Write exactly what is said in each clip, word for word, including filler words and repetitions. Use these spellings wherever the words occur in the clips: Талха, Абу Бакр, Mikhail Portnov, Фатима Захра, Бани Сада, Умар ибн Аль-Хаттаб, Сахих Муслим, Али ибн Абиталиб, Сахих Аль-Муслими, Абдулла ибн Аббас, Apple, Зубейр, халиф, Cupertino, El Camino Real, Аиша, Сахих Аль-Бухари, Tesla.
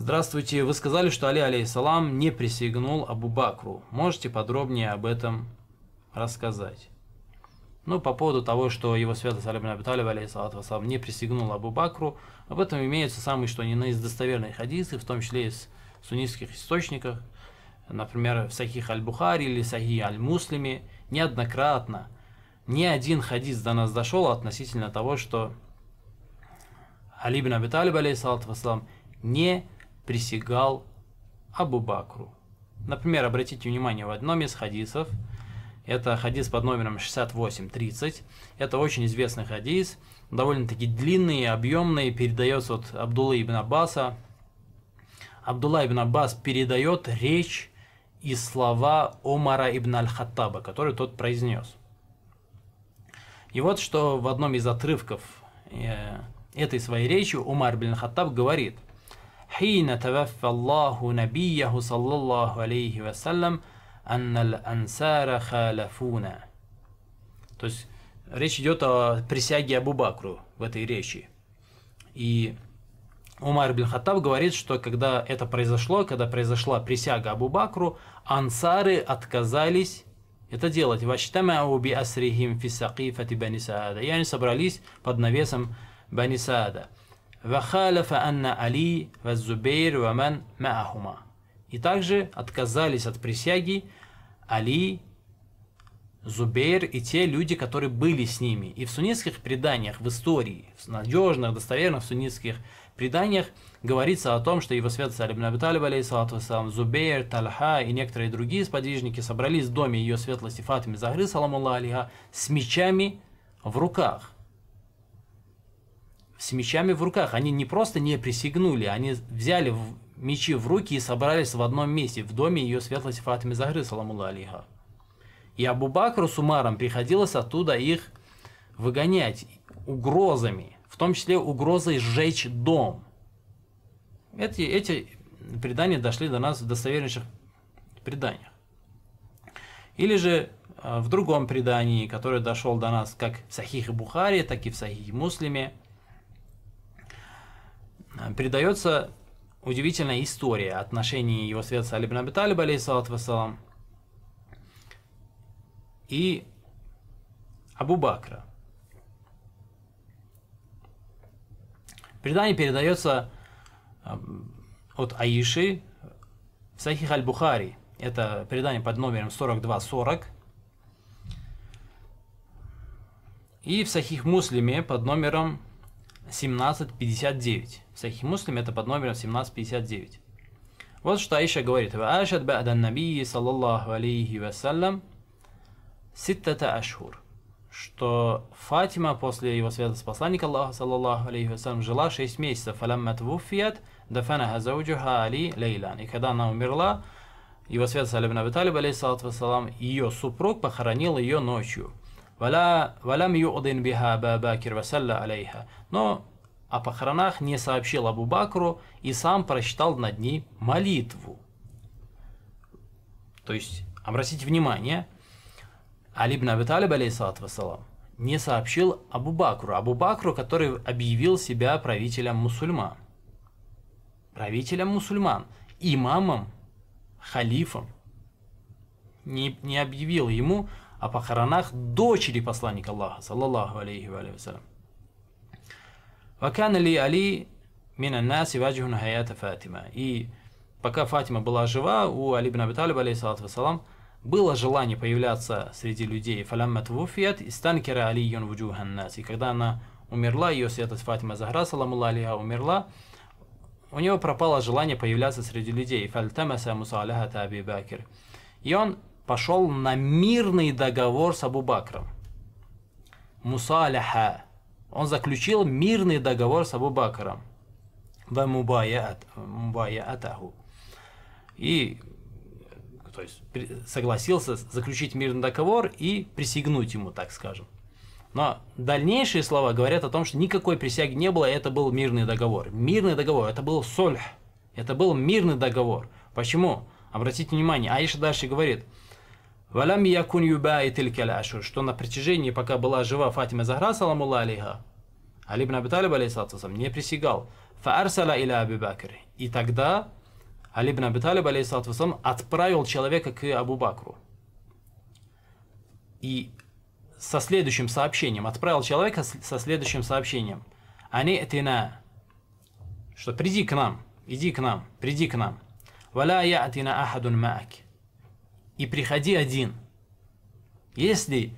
Здравствуйте, вы сказали, что Али алейхиссалам не присягнул Абу Бакру. Можете подробнее об этом рассказать? Ну, по поводу того, что его святость Али ибн Абиталиб алейхиссалату вассалам не присягнул Абу Бакру, об этом имеются самые что ни на из достоверных хадисов, в том числе из суннитских источников, например, в Сахих Аль-Бухари или Сахих Аль-Муслими, неоднократно ни один хадис до нас дошел относительно того, что Али ибн Абиталиб алейхиссалату вассалам не присягал Абу Бакру. Например, обратите внимание, в одном из хадисов, это хадис под номером шестьдесят восемь тридцать, это очень известный хадис, довольно-таки длинный и объемный, передается от Абдуллы ибн Аббаса. Абдулла ибн Аббас передает речь и слова Умара ибн Аль-Хаттаба, который тот произнес. И вот что в одном из отрывков этой своей речи Умар ибн Аль-Хаттаб говорит: «Хина таваффа Аллаху набияху саллаллаху алейхи вассалям анналь ансара халяфуна». То есть речь идет о присяге Абу Бакру в этой речи. И Умар ибн Хаттаб говорит, что когда это произошло, когда произошла присяга Абу Бакру, ансары отказались это делать. «Ваштамау би асрихим фи сакифати Бани Сада». И они собрались под навесом Бани Сада. «Вахаляфа анна Али ва Зубейр ва ман маахума». И также отказались от присяги Али, Зубейр и те люди, которые были с ними. И в суннитских преданиях, в истории, в надежных, достоверных суннитских преданиях говорится о том, что его святость Али ибн Абиталиб алейхиссалату вассалам, Зубейр, Талха и некоторые другие сподвижники собрались в доме ее светлости Фатимы Захры, саламуллаху алейха, с мечами в руках. С мечами в руках. Они не просто не присягнули, они взяли мечи в руки и собрались в одном месте, в доме ее светлости Фатимы Захры, саламуллаху алейха. И Абу Бакру с Умаром приходилось оттуда их выгонять угрозами, в том числе угрозой сжечь дом. Эти, эти предания дошли до нас в достовернейших преданиях. Или же в другом предании, которое дошло до нас как в Сахихе Бухари, так и в Сахихе Муслиме, передается удивительная история отношений его святости Али ибн Абиталиба алейхиссалату вассалам и Абу Бакра. Предание передается от Аиши в Сахих Аль-Бухари. Это предание под номером сорок два сорок. И в Сахих Муслиме под номером семнадцать пятьдесят девять. В Сахих Муслиме это под номером семнадцать пятьдесят девять. Вот что Аиша говорит: «Ваашат баадан набии саллаллаху алейхи вассалям ситтата ашхур», что Фатима после его святости посланника Аллаха саллаллаху алейхи вассалям жила шесть месяцев. «Фалямма твуффият дафанаха зауджуха Али лейлан». И когда она умерла, его святость Али ибн Абиталиб алейхиссалату вассалам, ее супруг похоронил ее ночью. «Валям юудин биха Абу Бакр вассалла алейха». Но о похоронах не сообщил Абу Бакру и сам прочитал над ней молитву. То есть, обратите внимание, Али ибн Абиталиб алейхиссалату вассалам не сообщил Абу Бакру, Абу Бакру, который объявил себя правителем мусульман, правителем мусульман, имамом, халифом, не, не объявил ему о похоронах дочери посланника Аллаха, саллаллаху алейхи вассалям. «Вакан ли Али минаннас и ваджихун хаята Фатима». И пока Фатима была жива, у Али ибн Абиталиба алейхиссалату вассалам было желание появляться среди людей. «Фалямма твуфият истанкера Алиюн вуджухан нас». И когда она умерла, ее святость Фатима Захра, саламуллаху алейха, умерла, у него пропало желание появляться среди людей. «Фальтамаса мусалахата Аби Бакр». И он пошел на мирный договор с Абу Бакром. «Мусалаха». Он заключил мирный договор с Абу Бакром. «Ва мубаяатаху». И то есть согласился заключить мирный договор и присягнуть ему, так скажем. Но дальнейшие слова говорят о том, что никакой присяги не было, это был мирный договор. Мирный договор, это был сольх, это был мирный договор. Почему? Обратите внимание, Аиша дальше говорит, что на протяжении, пока была жива Фатима Захра, саламуллаху алейха, Али ибн Абиталиб алейхиссалам не присягал. Фаарсала иля Абу Бакр. И тогда Али ибн Абиталиб отправил человека к Абу Бакру. И со следующим сообщением, отправил человека со следующим сообщением. Ани атина, что приди к нам, иди к нам, приди к нам. Валя я атина ахадун маак. И приходи один. Если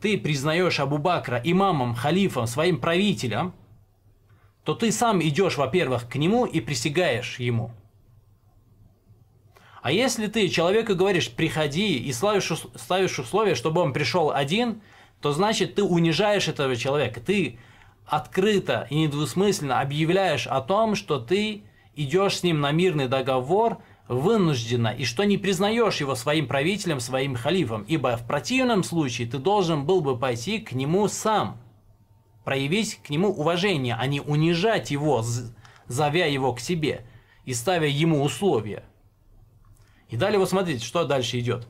ты признаешь Абу Бакра имамом, халифом, своим правителем, то ты сам идешь, во-первых, к нему и присягаешь ему. А если ты человеку говоришь «приходи» и ставишь условие, чтобы он пришел один, то значит ты унижаешь этого человека. Ты открыто и недвусмысленно объявляешь о том, что ты идешь с ним на мирный договор вынужденно, и что не признаешь его своим правителем, своим халифом, ибо в противном случае ты должен был бы пойти к нему сам, проявить к нему уважение, а не унижать его, зовя его к себе и ставя ему условия. И далее вот смотрите, что дальше идет.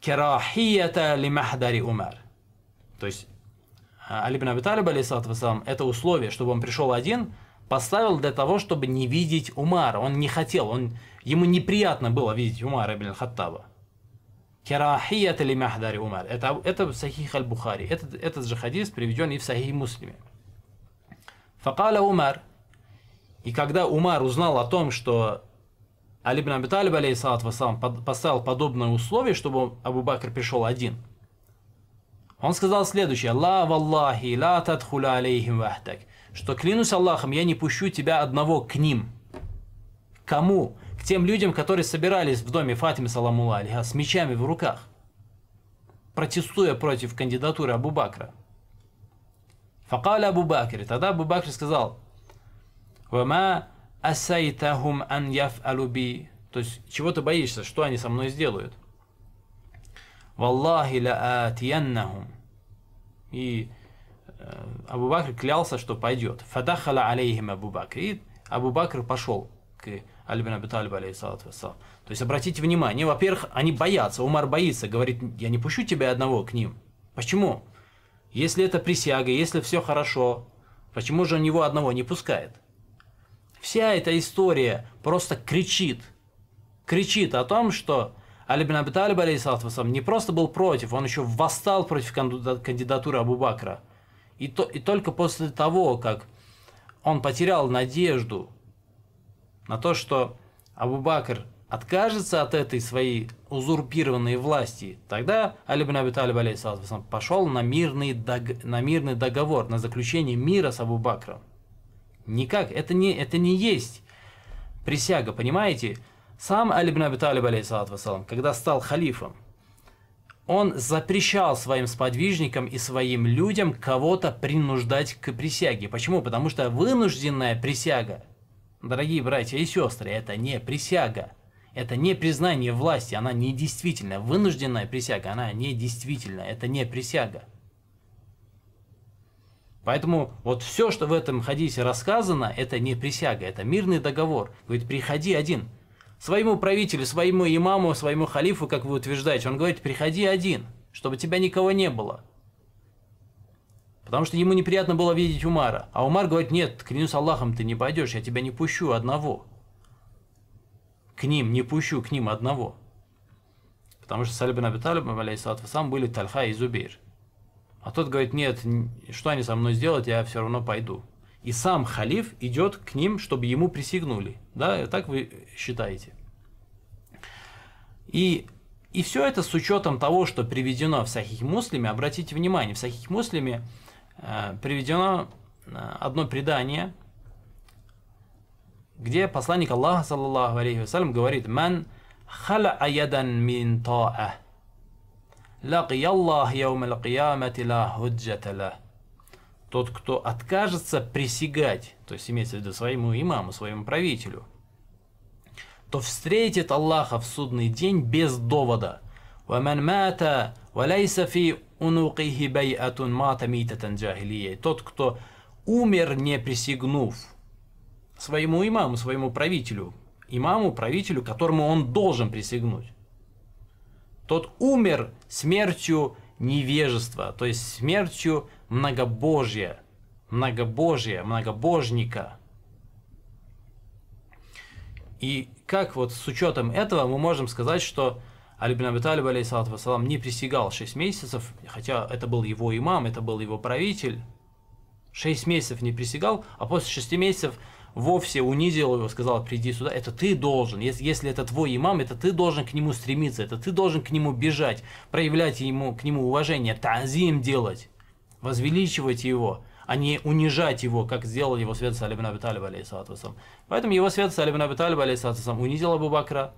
Керахията лимахдари умар. То есть Али ибн Аби Талиб, алейхиссалату вассалам, это условие, чтобы он пришел один, поставил для того, чтобы не видеть Умара. Он не хотел, он, ему неприятно было видеть Умара ибн Аль-Хаттаба. Керахията лимахдари умар. Это, это в Сахих Аль-Бухари. Этот, этот же хадис приведен и в Сахих Муслими. Факала Умар. И когда Умар узнал о том, что Али ибн Аби Талиб, алейхиссалату вассалам, поставил подобное условие, чтобы Абу Бакр пришел один. Он сказал следующее: «Ла валлахи ла тадхуля алейхим вахдак», что клянусь Аллахом, я не пущу тебя одного к ним. Кому? К тем людям, которые собирались в доме Фатимы саламу алейха с мечами в руках, протестуя против кандидатуры Абу Бакра. Факаля Абу Бакр. Тогда Абу Бакр сказал: «Вама асайтахум ан яф'алу би», то есть чего ты боишься, что они со мной сделают? «Валлахи лаатияннахум», и э, Абу Бакр клялся, что пойдет. «Фадахала алейхим Абу Бакр», и Абу Бакр пошел к Али ибн Аби Талиб, алейхиссалату вассалам. То есть обратите внимание, во-первых, они боятся, Умар боится, говорит: я не пущу тебя одного к ним. Почему? Если это присяга, если все хорошо, почему же он его одного не пускает? Вся эта история просто кричит, кричит о том, что Али ибн Аби Талиб, алейхиссалату вассалам, не просто был против, он еще восстал против кандидатуры Абу Бакра. И, то, и только после того, как он потерял надежду на то, что Абу Бакр откажется от этой своей узурпированной власти, тогда Али ибн Аби Талиб, алейхиссалату вассалам, пошел на мирный, дог, на мирный договор, на заключение мира с Абу Бакром. Никак, это не, это не есть присяга, понимаете? Сам Али ибн Аби Талиб, алейхиссалату вассалам, когда стал халифом, он запрещал своим сподвижникам и своим людям кого-то принуждать к присяге. Почему? Потому что вынужденная присяга, дорогие братья и сестры, это не присяга, это не признание власти, она недействительна. Вынужденная присяга, она недействительна, это не присяга. Поэтому вот все, что в этом хадисе рассказано, это не присяга, это мирный договор. Говорит: приходи один. Своему правителю, своему имаму, своему халифу, как вы утверждаете, он говорит: приходи один, чтобы тебя никого не было. Потому что ему неприятно было видеть Умара. А Умар говорит: нет, клянусь Аллахом, ты не пойдешь, я тебя не пущу одного. К ним, не пущу к ним одного. Потому что с Али ибн Аби Талибом, алейхиссалату вассалам, были Талха и Зубейр. А тот говорит: нет, что они со мной сделают, я все равно пойду. И сам халиф идет к ним, чтобы ему присягнули. Да, так вы считаете. И, и все это с учетом того, что приведено в Сахих Муслиме. Обратите внимание, в Сахих Муслиме э, приведено одно предание, где посланник Аллаха, саллаллаху алейхи вассалям, говорит: «Ман халя аядан мин та'а». Тот, кто откажется присягать, то есть имеется в виду своему имаму, своему правителю, то встретит Аллаха в судный день без довода. Тот, кто умер, не присягнув своему имаму, своему правителю, имаму, правителю, которому он должен присягнуть, тот умер смертью невежества, то есть смертью многобожия, многобожия, многобожника. И как вот с учетом этого мы можем сказать, что Али ибн Абиталиб, алейхиссалату вассалам, не присягал шесть месяцев, хотя это был его имам, это был его правитель. шесть месяцев не присягал, а после шести месяцев вовсе унизил его, сказал: приди сюда, это ты должен, если, если это твой имам, это ты должен к нему стремиться, это ты должен к нему бежать, проявлять ему, к нему уважение, тазим делать, возвеличивать его, а не унижать его, как сделал его святость Али ибн Абиталиб, алейхиссалату вассалам. Поэтому его святость Али ибн Абиталиб, алейхиссалату вассалам, унизил Абу Бакра,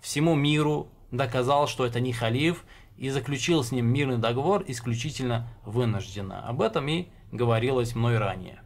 всему миру доказал, что это не халиф, и заключил с ним мирный договор исключительно вынужденно. Об этом и говорилось мной ранее.